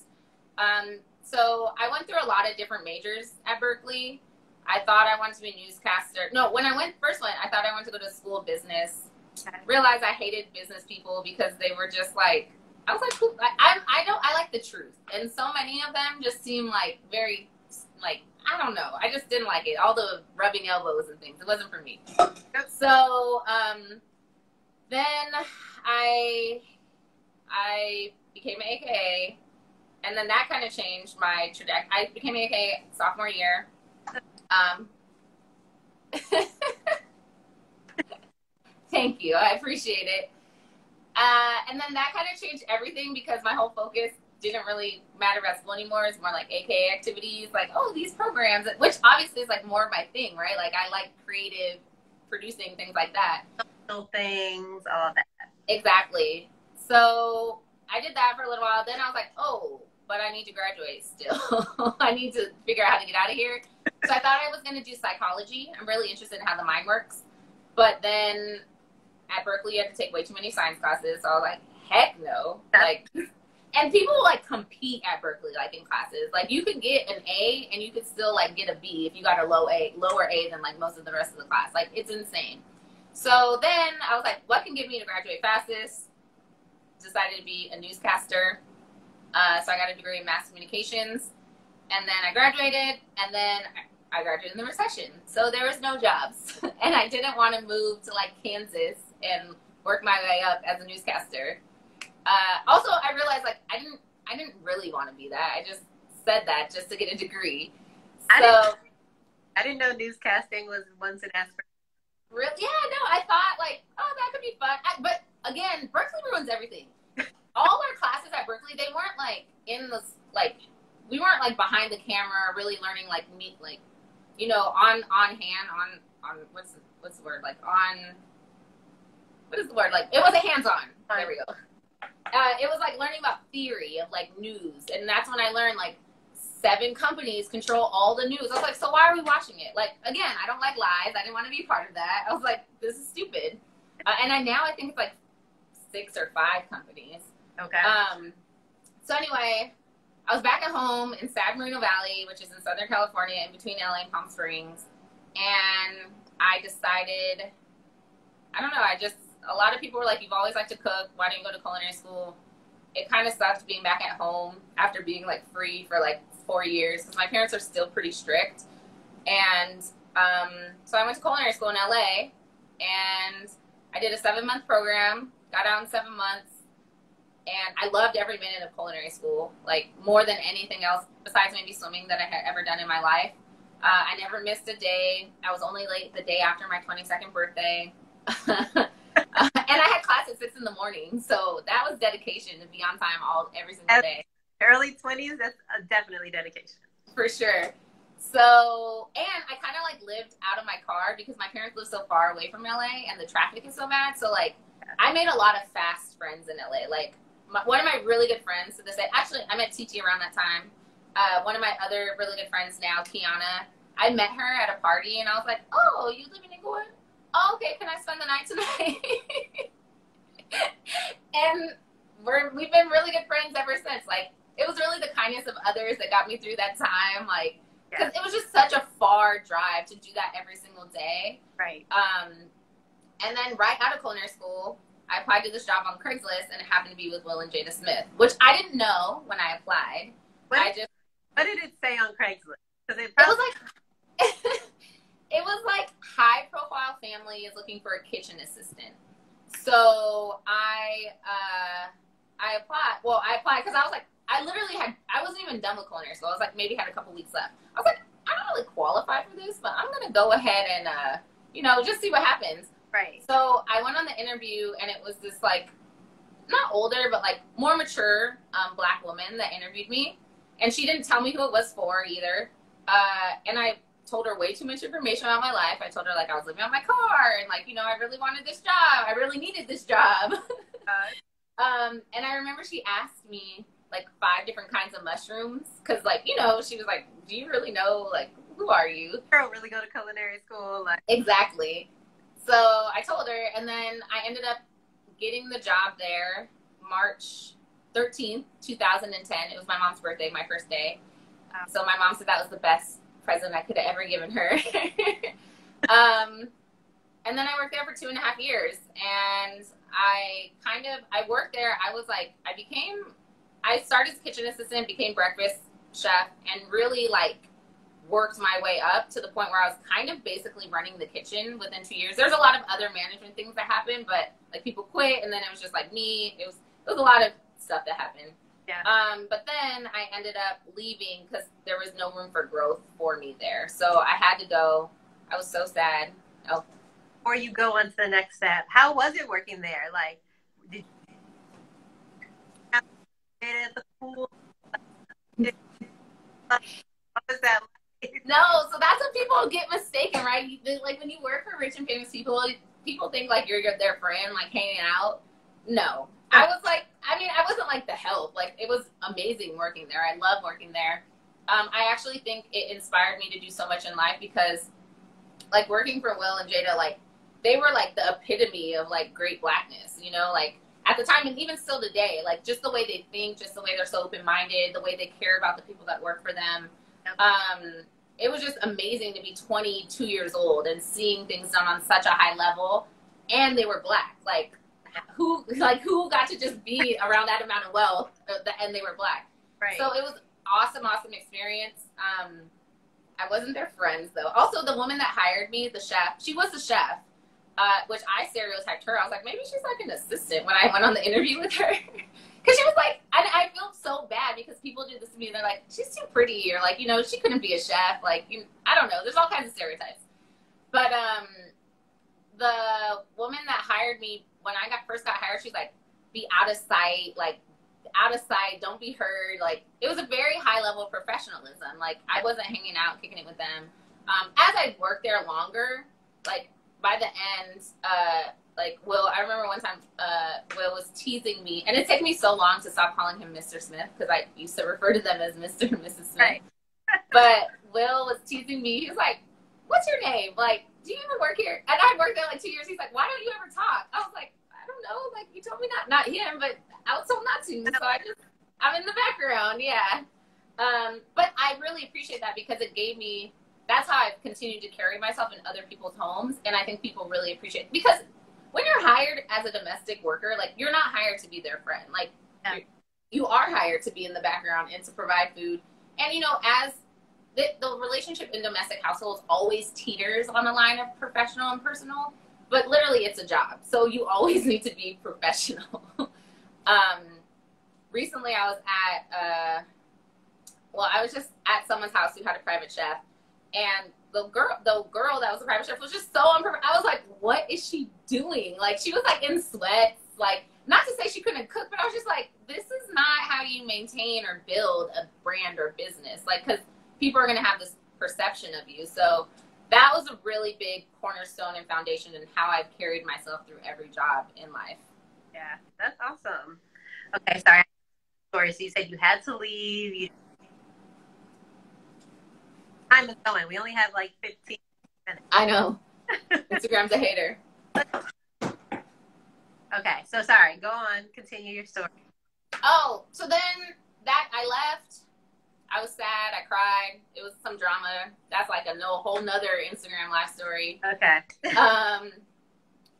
Um, so I went through a lot of different majors at Berkeley. I thought I wanted to be a newscaster. No, when I went first went, I thought I wanted to go to school of business. I realized I hated business people because they were just like, I was like, I, I don't, I like the truth. And so many of them just seem like very, like, I don't know. I just didn't like it. All the rubbing elbows and things. It wasn't for me. So um, then I, I became an A K A. And then that kind of changed my trajectory. I became an A K A sophomore year. Um, thank you. I appreciate it. Uh, and then that kind of changed everything because my whole focus didn't really matter about school anymore. It's more like A K A activities, like, oh, these programs, which obviously is like more of my thing, right? Like I like creative producing, things like that. Little things, all that. Exactly. So I did that for a little while. Then I was like, oh, but I need to graduate still. I need to figure out how to get out of here. So I thought I was going to do psychology. I'm really interested in how the mind works. But then at Berkeley, you had to take way too many science classes. So I was like, heck no. Like, and people like compete at Berkeley, like in classes. Like you could get an A and you could still like get a B if you got a low A, lower A than like most of the rest of the class. Like it's insane. So then I was like, what can get me to graduate fastest? Decided to be a newscaster. Uh, so I got a degree in mass communications. And then I graduated, and then I graduated in the recession. So there was no jobs. And I didn't want to move to, like, Kansas and work my way up as a newscaster. Uh, also, I realized, like, I didn't I didn't really want to be that. I just said that just to get a degree. So I didn't, I didn't know newscasting was once an aspiration. Really? Yeah, no, I thought, like, oh, that could be fun. I, but, again, Berkeley ruins everything. All our classes at Berkeley, they weren't, like, in the, like, we weren't like behind the camera, really learning like me, like, you know, on on hand, on on what's what's the word, like on what is the word, like it was a hands-on. There we go. Uh, it was like learning about theory of like news, and that's when I learned like seven companies control all the news. I was like, so why are we watching it? Like, again, I don't like lies. I didn't want to be part of that. I was like, this is stupid. Uh, and I now I think it's like six or five companies. Okay. Um. So anyway, I was back at home in San Marino Valley, which is in Southern California, in between L A and Palm Springs. And I decided, I don't know, I just, a lot of people were like, you've always liked to cook. Why don't you go to culinary school? It kind of sucked being back at home after being like free for like four years. Because my parents are still pretty strict. And um, so I went to culinary school in L A and I did a seven month program, got out in seven months. And I loved every minute of culinary school, like more than anything else besides maybe swimming that I had ever done in my life. Uh, I never missed a day. I was only late the day after my twenty-second birthday. Uh, and I had class at six in the morning, so that was dedication to be on time all every single As day. Early twenties, that's uh, definitely dedication. For sure. So, and I kind of like lived out of my car because my parents live so far away from L A and the traffic is so bad. So like, I made a lot of fast friends in L A. Like, my, one of my really good friends to this day, actually, I met T T around that time. Uh, one of my other really good friends now, Kiana, I met her at a party and I was like, oh, you live in Inglewood? Oh, okay, can I spend the night tonight? And we're, we've been really good friends ever since. Like, it was really the kindness of others that got me through that time. Like, because yeah. It was just such a far drive to do that every single day. Right. Um, and then right out of culinary school, I applied to this job on Craigslist, and it happened to be with Will and Jada Smith, which I didn't know when I applied. What, I just, what did it say on Craigslist? Because it, probably- it was like... It was like high-profile family is looking for a kitchen assistant. So I, uh, I applied. Well, I applied because I was like, I literally had, I wasn't even done with culinary school. I was like, maybe had a couple weeks left. I was like, I don't really qualify for this, but I'm going to go ahead and, uh, you know, just see what happens. Right. So I went on the interview, and it was this, like, not older, but, like, more mature um, black woman that interviewed me. And she didn't tell me who it was for either. Uh, and I... told her way too much information about my life. I told her, like, I was living on my car and, like, you know, I really wanted this job. I really needed this job. um, and I remember she asked me, like, five different kinds of mushrooms. Because, like, you know, she was like, do you really know, like, who are you? I don't really go to culinary school. Like. Exactly. So I told her. And then I ended up getting the job there March thirteenth, two thousand ten. It was my mom's birthday, my first day. Wow. So my mom said that was the best present I could have ever given her. um, and then I worked there for two and a half years. And I kind of, I worked there. I was like, I became, I started as kitchen assistant, became breakfast chef, and really like worked my way up to the point where I was kind of basically running the kitchen within two years. There's a lot of other management things that happened, but like people quit. And then it was just like me. It was, it was a lot of stuff that happened. Yeah. Um, but then I ended up leaving because there was no room for growth for me there. So I had to go. I was so sad. Oh. Before you go on to the next step, how was it working there? Like, did you have it at the pool? Did you, like, what was that like? No, so that's what people get mistaken, right? You, like, when you work for rich and famous people, people think, like, you're their friend, like, hanging out. No. I was like, I mean, I wasn't like the help. Like, it was amazing working there. I love working there. Um, I actually think it inspired me to do so much in life because, like, working for Will and Jada, like, they were like the epitome of like great blackness, you know, like at the time and even still today, like just the way they think, just the way they're so open-minded, the way they care about the people that work for them. Um, it was just amazing to be twenty-two years old and seeing things done on such a high level. And they were black, like. Who like who got to just be around that amount of wealth, and they were black. Right. So it was awesome, awesome experience. Um, I wasn't their friends though. Also, the woman that hired me, the chef, she was a chef, uh, which I stereotyped her. I was like, maybe she's like an assistant when I went on the interview with her, because she was like, I, I feel so bad because people do this to me. They're like, she's too pretty, or like, you know, she couldn't be a chef. Like, you, I don't know. There's all kinds of stereotypes. But um, the woman that hired me. When I got first got hired, she's like, be out of sight, like out of sight, don't be heard. Like it was a very high level of professionalism. Like I wasn't hanging out, kicking it with them. Um, as I worked there longer, like by the end, uh, Like, Will, I remember one time uh, Will was teasing me, and it took me so long to stop calling him Mister Smith, because I used to refer to them as Mister and Missus Smith. Right. But Will was teasing me. He was like, what's your name? Like, do you even work here? And I worked there like two years. He's like, why don't you ever talk? I was like, I don't know. Like, you told me not, not him, but I was told not to. So I just, I'm in the background. Yeah. Um, but I really appreciate that, because it gave me, that's how I've continued to carry myself in other people's homes. And I think people really appreciate it, because when you're hired as a domestic worker, like, you're not hired to be their friend. Like, yeah. you are hired to be in the background and to provide food. And, you know, as the, the relationship in domestic households always teeters on the line of professional and personal, but literally it's a job. So you always need to be professional. um, recently I was at, uh, well, I was just at someone's house who had a private chef, and the girl, the girl that was a private chef was just so unprepared. I was like, what is she doing? Like, she was like in sweats, like, not to say she couldn't cook, but I was just like, this is not how you maintain or build a brand or business. Like, cause people are going to have this perception of you. So that was a really big cornerstone and foundation in how I've carried myself through every job in life. Yeah. That's awesome. Okay. Sorry. Sorry. So you said you had to leave. You Time is going. We only have like fifteen minutes. I know. Instagram's a hater. Okay, so sorry. Go on. Continue your story. Oh, so then that I left. I was sad. I cried. It was some drama. That's like a no whole nother Instagram Live story. Okay. um,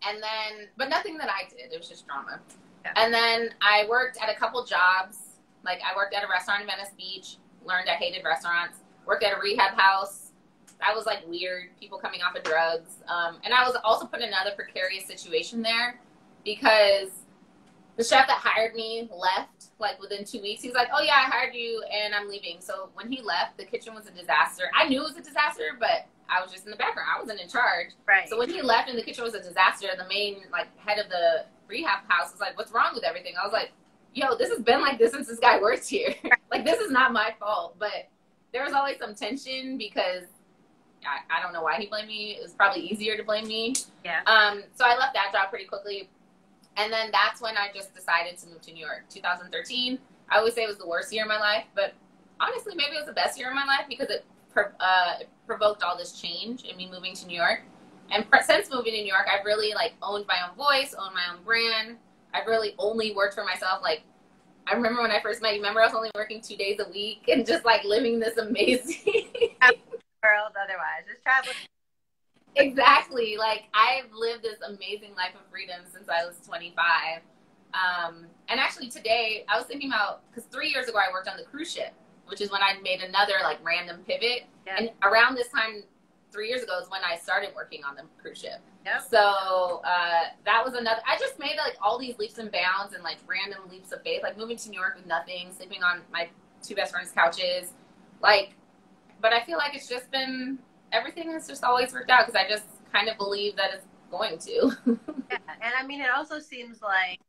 and then, but nothing that I did. It was just drama. Okay. And then I worked at a couple jobs. Like, I worked at a restaurant in Venice Beach. Learned I hated restaurants. Worked at a rehab house. That was like weird, people coming off of drugs. Um, and I was also put in another precarious situation there, because the chef that hired me left like within two weeks. He was like, oh yeah, I hired you and I'm leaving. So when he left, the kitchen was a disaster. I knew it was a disaster, but I was just in the background. I wasn't in charge. Right. So when he left and the kitchen was a disaster, the main like head of the rehab house was like, what's wrong with everything? I was like, yo, this has been like this since this guy works here. Like, this is not my fault. But there was always some tension, because I, I don't know why he blamed me. It was probably easier to blame me. Yeah. Um, so I left that job pretty quickly. And then that's when I just decided to move to New York, two thousand thirteen. I always say it was the worst year of my life, but honestly, maybe it was the best year of my life, because it, uh, it provoked all this change in me moving to New York. And since moving to New York, I've really like owned my own voice, owned my own brand. I've really only worked for myself. Like, I remember when I first met you, remember I was only working two days a week and just like living this amazing world otherwise, just traveling. Exactly. Like, I've lived this amazing life of freedom since I was twenty-five. Um, and actually today I was thinking about, because three years ago I worked on the cruise ship, which is when I made another like random pivot. Yeah. And around this time, three years ago is when I started working on the cruise ship. Yep. So uh, that was another, I just made like all these leaps and bounds and like random leaps of faith, like moving to New York with nothing, sleeping on my two best friends' couches. Like, but I feel like it's just been, everything has just always worked out, because I just kind of believe that it's going to. Yeah. And I mean, it also seems like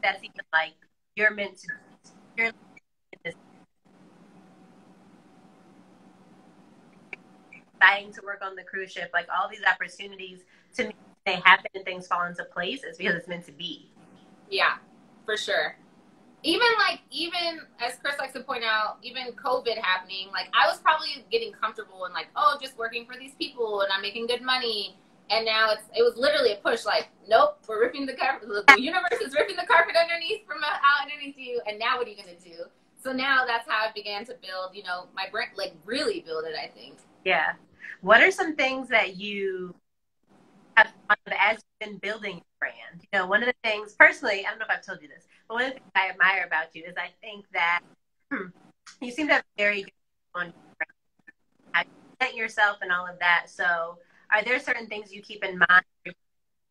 that's even like you're meant to, you're to work on the cruise ship, like all these opportunities to me, they happen and things fall into place. It's because it's meant to be. Yeah, for sure. Even like, even as Chris likes to point out, even COVID happening, like I was probably getting comfortable and like, oh, just working for these people and I'm making good money. And now it's, it was literally a push, like, nope, we're ripping the carpet. The universe is ripping the carpet underneath from out underneath you. And now what are you going to do? So now that's how I began to build, you know, my brand, like really build it, I think. Yeah. What are some things that you have thought of as you've been building your brand? You know, one of the things, personally, I don't know if I've told you this, but one of the things I admire about you is I think that hmm, you seem to have very good on your brand. How you present yourself and all of that. So are there certain things you keep in mind?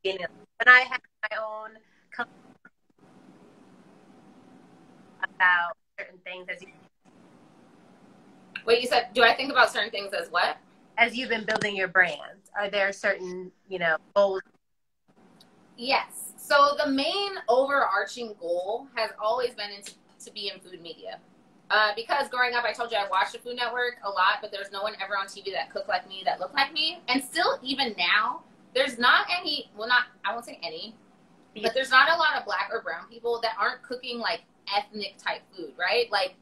When I have my own about certain things as you... Wait, you said, do I think about certain things as what? As you've been building your brand, are there certain, you know, goals? Yes. So the main overarching goal has always been in to, to be in food media. Uh, because growing up, I told you I watched the Food Network a lot, but there's no one ever on T V that cooked like me, that looked like me. And still, even now, there's not any, well, not, I won't say any, but there's not a lot of black or brown people that aren't cooking like ethnic type food, right? Like,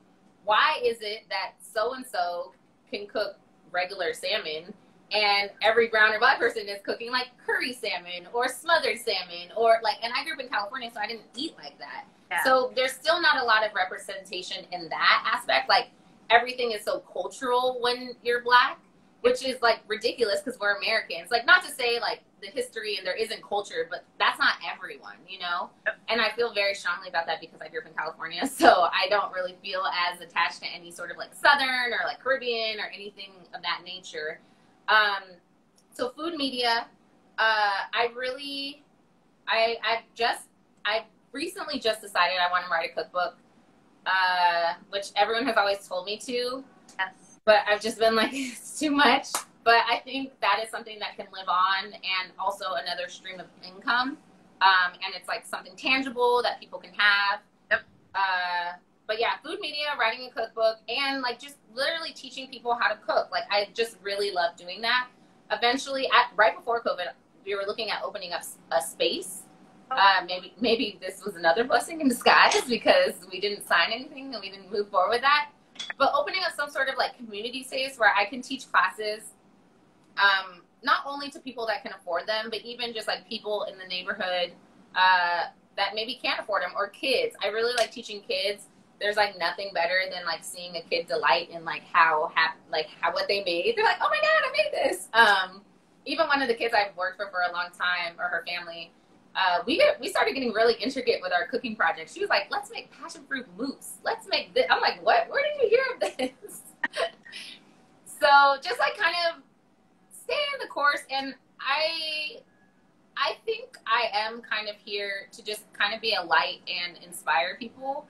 why is it that so-and-so can cook regular salmon and every brown or black person is cooking like curry salmon or smothered salmon or like, and I grew up in California, so I didn't eat like that. Yeah. So there's still not a lot of representation in that aspect. Like everything is so cultural when you're black, which is like ridiculous because we're Americans. Like not to say like the history and there isn't culture, but that's not everyone, you know? Yep. And I feel very strongly about that because I grew up in California. So I don't really feel as attached to any sort of like Southern or like Caribbean or anything of that nature. Um, so food media, uh, I really, I, I've just, I've recently just decided I want to write a cookbook, uh, which everyone has always told me to, yes. But I've just been like, it's too much, but I think that is something that can live on and also another stream of income. Um, and it's like something tangible that people can have. Yep. Uh, But yeah, food media, writing a cookbook, and like just literally teaching people how to cook. Like I just really love doing that. Eventually, at, right before COVID, we were looking at opening up a space. Oh. Uh, maybe maybe this was another blessing in disguise because we didn't sign anything and we didn't move forward with that. But opening up some sort of like community space where I can teach classes, um, not only to people that can afford them, but even just like people in the neighborhood uh, that maybe can't afford them or kids. I really like teaching kids. There's like nothing better than like seeing a kid delight in like how ha like how what they made. They're like, oh my god, I made this. Um, even one of the kids I've worked for for a long time, or her family, uh, we get, we started getting really intricate with our cooking project. She was like, let's make passion fruit mousse. Let's make this. I'm like, what? Where did you hear of this? So just like kind of stay in the course, and I I think I am kind of here to just kind of be a light and inspire people.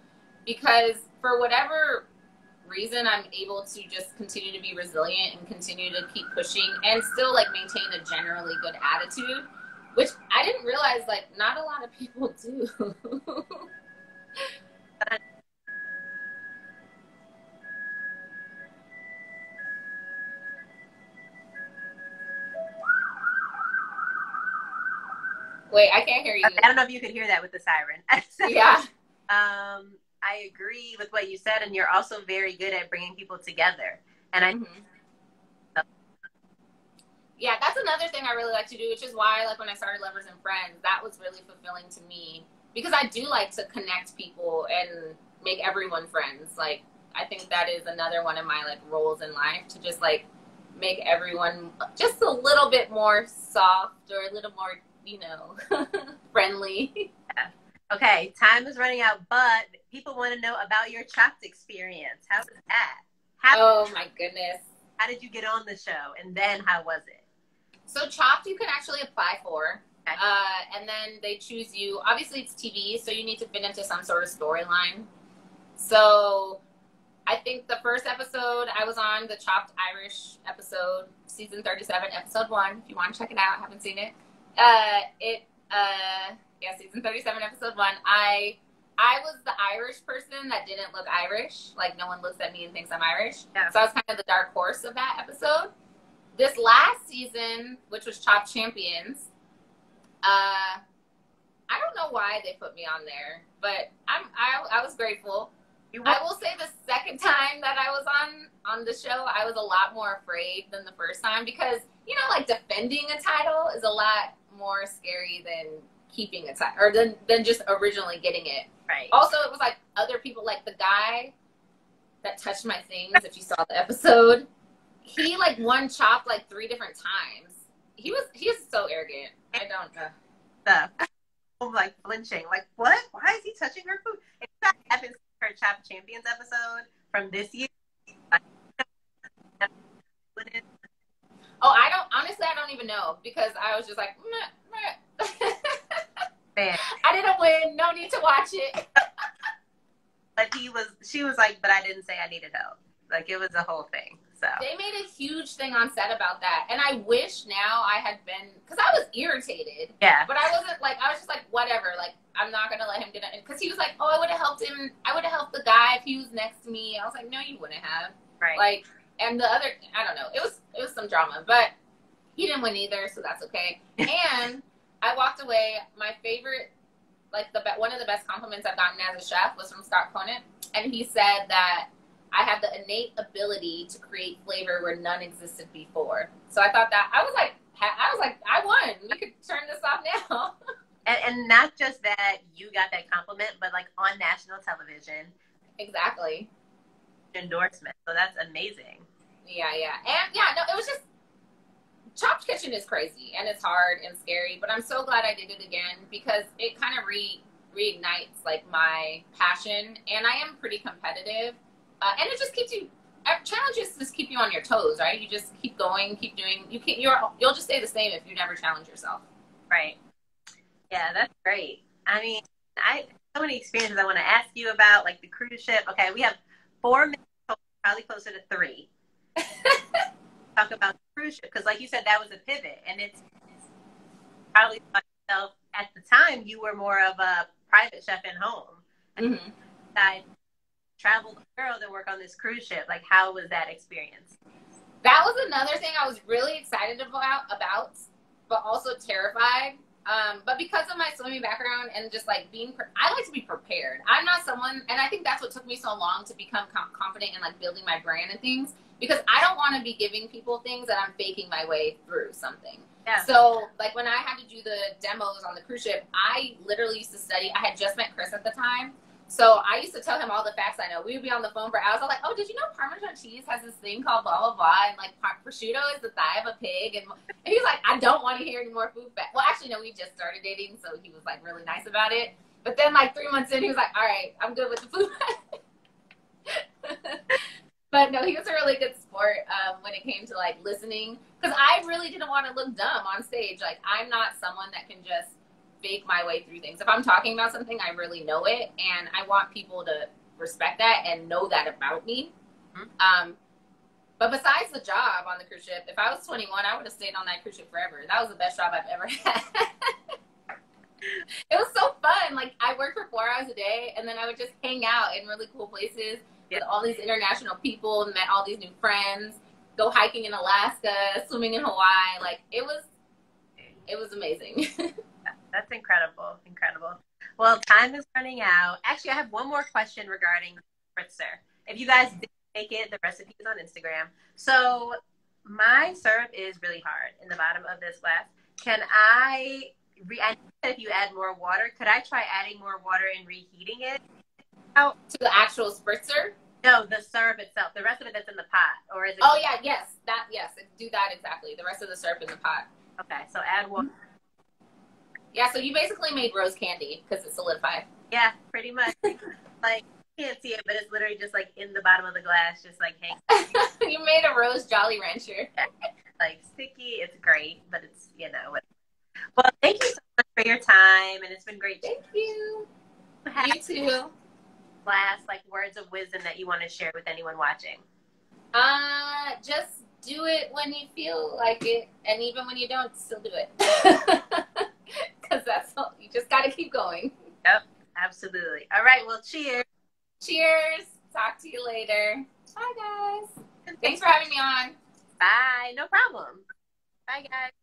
Because for whatever reason, I'm able to just continue to be resilient and continue to keep pushing and still like maintain a generally good attitude, which I didn't realize like not a lot of people do. Wait, I can't hear you. I don't know if you could hear that with the siren. Yeah. Um. I agree with what you said, and you're also very good at bringing people together. And I, mm-hmm. Yeah, that's another thing I really like to do, which is why, like, when I started Lovers and Friends, that was really fulfilling to me because I do like to connect people and make everyone friends. Like, I think that is another one of my like roles in life, to just like make everyone just a little bit more soft or a little more, you know, friendly. Yeah. Okay, time is running out, but people want to know about your Chopped experience. How was that? How oh, my goodness. How did you get on the show, and then how was it? So Chopped, you can actually apply for, okay. uh, and then they choose you. Obviously, it's T V, so you need to fit into some sort of storyline. So I think the first episode, I was on the Chopped Irish episode, season thirty-seven, episode one. If you want to check it out, I haven't seen it. Uh, it... Uh, Yeah, season thirty-seven, episode one. I I was the Irish person that didn't look Irish. Like, no one looks at me and thinks I'm Irish. Yeah. So I was kind of the dark horse of that episode. This last season, which was Chopped Champions, uh, I don't know why they put me on there, but I'm, I, I was grateful. I will say the second time that I was on, on the show, I was a lot more afraid than the first time because, you know, like, defending a title is a lot more scary than keeping it or than, than just originally getting it. Right. Also, it was like other people, like the guy that touched my things, if you saw the episode, he like won Chopped like three different times. He was, he is so arrogant. I don't know. Stuff. I'm like flinching. Like, what? Why is he touching her food? If that happens to her Chopped Champions episode from this year, I wouldn't. Oh, I don't, honestly, I don't even know because I was just like, meh, meh. I didn't win. No need to watch it. But he was, she was like, but I didn't say I needed help. Like, it was a whole thing. So they made a huge thing on set about that. And I wish now I had been, because I was irritated. Yeah. But I wasn't like, I was just like, whatever. Like, I'm not going to let him get it. Because he was like, oh, I would have helped him. I would have helped the guy if he was next to me. I was like, no, you wouldn't have. Right. Like, and the other, I don't know. It was, it was some drama. But he didn't win either, so that's okay. And I walked away. My favorite, like, the one of the best compliments I've gotten as a chef was from Scott Conant. And he said that I have the innate ability to create flavor where none existed before. So I thought that, I was like, I was like, I won. We could turn this off now. And, and not just that you got that compliment, but like on national television. Exactly. Endorsement. So that's amazing. Yeah, yeah. And yeah, no, it was just, Chopped Kitchen is crazy and it's hard and scary, but I'm so glad I did it again because it kind of re reignites like my passion, and I am pretty competitive. Uh, and it just keeps you, challenges just keep you on your toes, right? You just keep going, keep doing, you can't, you're, you'll just stay the same if you never challenge yourself. Right. Yeah, that's great. I mean, I, so many experiences I want to ask you about, like the cruise ship. Okay, we have four minutes, probably closer to three. Talk about the cruise ship, because like you said, that was a pivot, and it's, it's probably by yourself. At the time, you were more of a private chef at home. Mm-hmm. I traveled the world and worked on this cruise ship. Like, how was that experience? That was another thing I was really excited about, about but also terrified. Um, but because of my swimming background and just like being, pre I like to be prepared. I'm not someone, and I think that's what took me so long to become com confident in like building my brand and things, because I don't want to be giving people things that I'm faking my way through something. Yeah. So like when I had to do the demos on the cruise ship, I literally used to study. I had just met Chris at the time. So I used to tell him all the facts I know. We would be on the phone for hours. I'm like, oh, did you know Parmesan cheese has this thing called blah, blah, blah? And like prosciutto is the thigh of a pig. And, and he's like, I don't want to hear any more food facts. Well, actually, no, we just started dating. So he was like really nice about it. But then like three months in, he was like, all right, I'm good with the food. But no, he was a really good sport um, when it came to like listening. Because I really didn't want to look dumb on stage. Like I'm not someone that can just fake my way through things. If I'm talking about something, I really know it, and I want people to respect that and know that about me. Mm-hmm. um but besides the job on the cruise ship, if I was twenty-one, I would have stayed on that cruise ship forever. That was the best job I've ever had. It was so fun. Like I worked for four hours a day, and then I would just hang out in really cool places. Yeah. With all these international people, and met all these new friends, go hiking in Alaska, swimming in Hawaii. Like it was it was amazing. That's incredible. Incredible. Well, time is running out. Actually, I have one more question regarding Spritzer. If you guys didn't make it, the recipe is on Instagram. So my syrup is really hard in the bottom of this glass. Can I, re I if you add more water, could I try adding more water and reheating it? Out to the actual Spritzer? No, the syrup itself. The rest of it that's in the pot. Or is it? Oh, yeah. Yes. That, yes. Do that exactly. The rest of the syrup in the pot. Okay. So add water. Yeah, so you basically made rose candy because it solidified. Yeah, pretty much. Like, you can't see it, but it's literally just, like, in the bottom of the glass, just, like, hanging. You made a rose Jolly Rancher. Yeah. Like, sticky, it's great, but it's, you know. Whatever. Well, thank you so much for your time, and it's been great. Thank you. You too. Last, like, words of wisdom that you want to share with anyone watching. Uh, just do it when you feel like it, and even when you don't, still do it. Because that's all, you just got to keep going. Yep, absolutely. All right, well, cheers. Cheers. Talk to you later. Bye, guys. Thanks for having me on. Bye. No problem. Bye, guys.